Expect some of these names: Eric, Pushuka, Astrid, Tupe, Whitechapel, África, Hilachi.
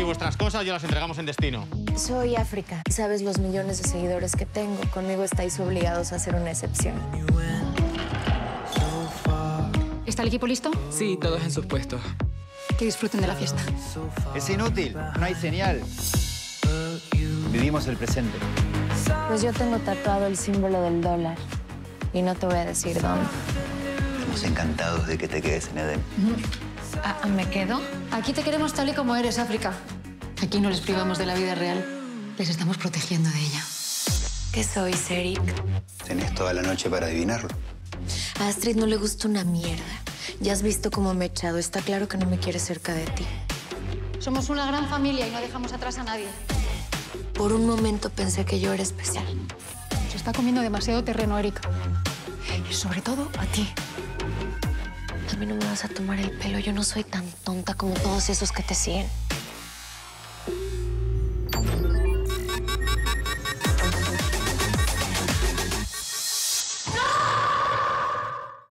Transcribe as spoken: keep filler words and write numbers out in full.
aquí vuestras cosas y las entregamos en destino. Soy África. Sabes los millones de seguidores que tengo. Conmigo estáis obligados a hacer una excepción. ¿Está el equipo listo? Sí, todos en sus puestos. Que disfruten de la fiesta. Es inútil. No hay señal. Vivimos el presente. Pues yo tengo tatuado el símbolo del dólar. Y no te voy a decir dónde. Estamos encantados de que te quedes en Edén. ¿Ah, ¿me quedo? Aquí te queremos tal y como eres, África. Aquí no les privamos de la vida real. Les estamos protegiendo de ella. ¿Qué sois, Eric? Tenés toda la noche para adivinarlo. A Astrid no le gusta una mierda. Ya has visto cómo me he echado. Está claro que no me quiere cerca de ti. Somos una gran familia y no dejamos atrás a nadie. Por un momento pensé que yo era especial. Se está comiendo demasiado terreno, Eric. Y sobre todo a ti. A mí no me vas a tomar el pelo. Yo no soy tan tonta como todos esos que te siguen.